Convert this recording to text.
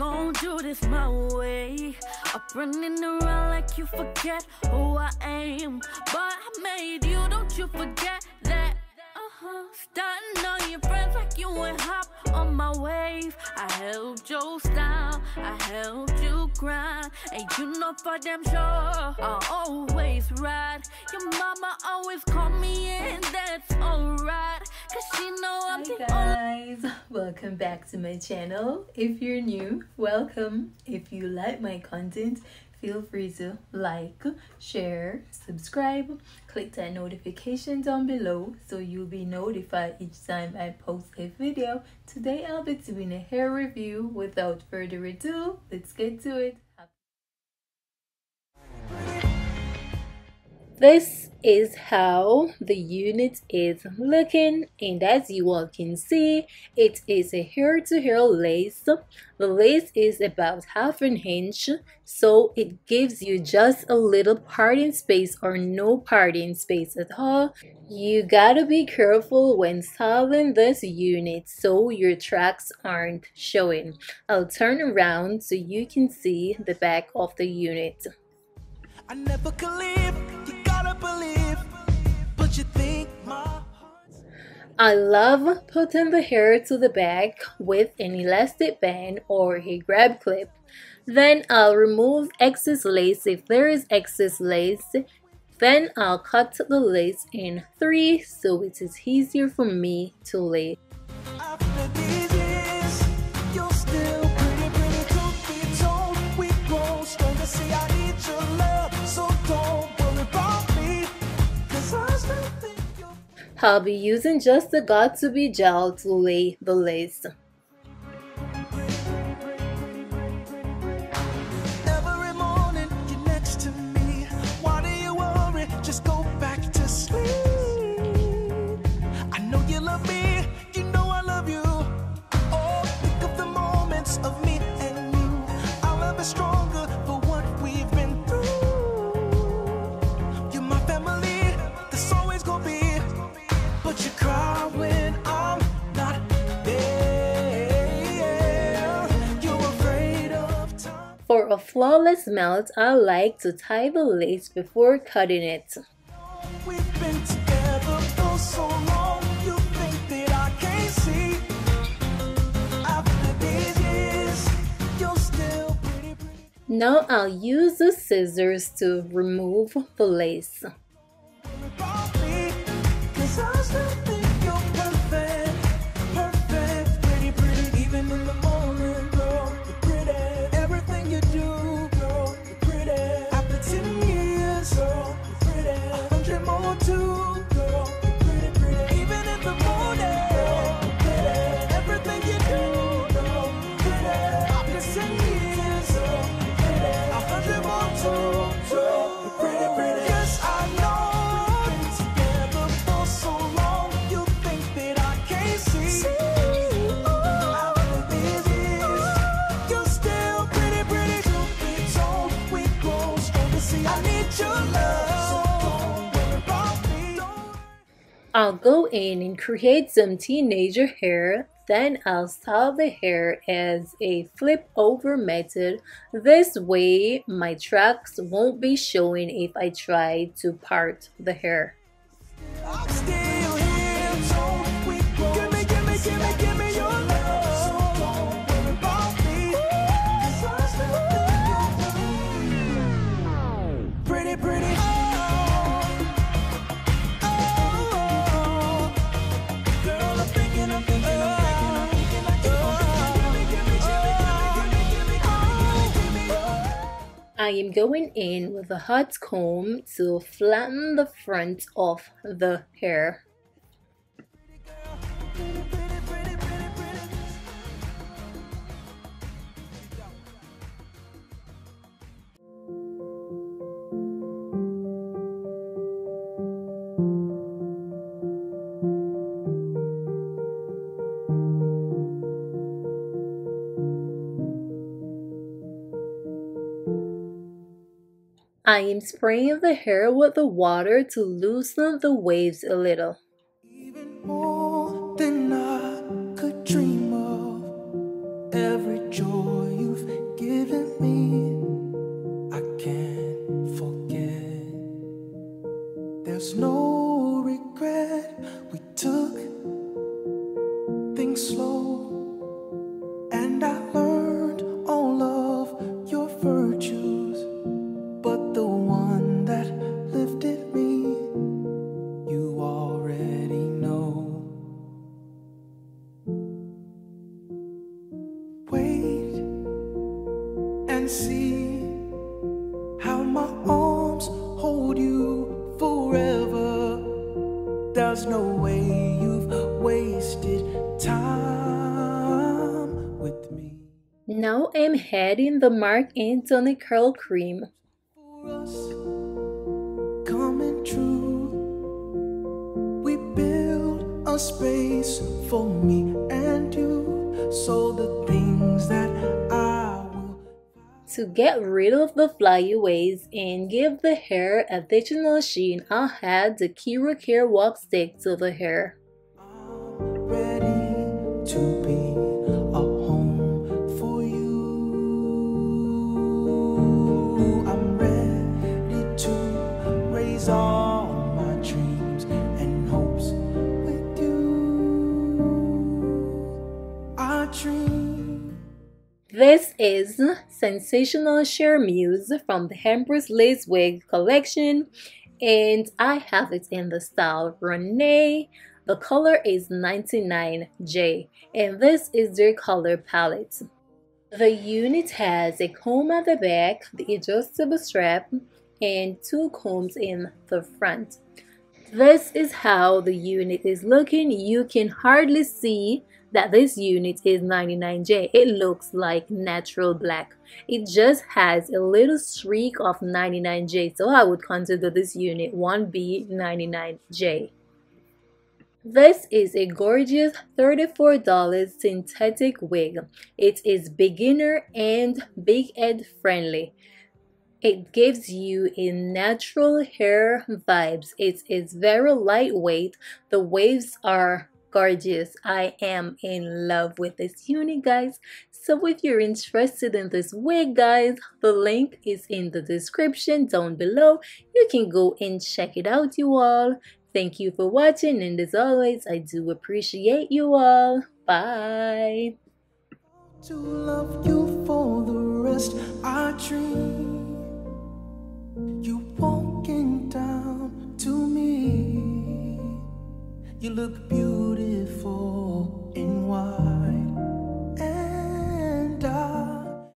gon' do this my way. I'm running around like you forget who I am, but I made you, don't you forget that. Starting on your friends like you went hop on my wave. I helped your style, I helped you grind, and you know for damn sure I always ride. Your mama always call me and that's alright, cause she know I'm the only. Hi guys, welcome back to my channel. If you're new, welcome. If you like my content, feel free to like, share, subscribe, click that notification down below so you'll be notified each time I post a video. Today I'll be doing a hair review. Without further ado, let's get to it. This is how the unit is looking, and as you all can see, it is a hair-to-hair lace. The lace is about half an inch, so it gives you just a little parting space or no parting space at all. You gotta be careful when styling this unit so your tracks aren't showing. I'll turn around so you can see the back of the unit. I never could live. I love putting the hair to the back with an elastic band or a grab clip. Then I'll remove excess lace if there is excess lace. Then I'll cut the lace in three so it is easier for me to lay. I'll be using just the got-to-be gel to lay the lace. For a flawless melt, I like to tie the lace before cutting it. Now I'll use the scissors to remove the lace. I'll go in and create some teenager hair, then I'll style the hair as a flip over method. This way my tracks won't be showing if I try to part the hair. I am going in with a hot comb to flatten the front of the hair. I am spraying the hair with the water to loosen the waves a little. Even more than I could dream of, every joy you see how my arms hold you forever. There's no way you've wasted time with me. Now I'm heading the Mark Antony curl cream. For us, coming true, we build a space for me and you, so the things that I will. To get rid of the flyaways and give the hair additional sheen, I'll add the Kira Care Wax Stick to the hair. I'm ready to be. All my dreams and hopes with you. I dream. This is Sensational Cher Muse from the Empress Lace Wig Collection, and I have it in the style Renee. The color is 99J, and this is their color palette. The unit has a comb at the back, the adjustable strap, and two combs in the front. This is how the unit is looking. You can hardly see that this unit is 99J. It looks like natural black. It just has a little streak of 99J, so I would consider this unit 1B 99J. This is a gorgeous $34 synthetic wig. It is beginner and big head friendly. It gives you a natural hair vibes. It is very lightweight. The waves are gorgeous. I am in love with this unit, guys. So if you're interested in this wig, guys, the link is in the description down below. You can go and check it out, you all. Thank you for watching, and as always, I do appreciate you all. Bye. To love you.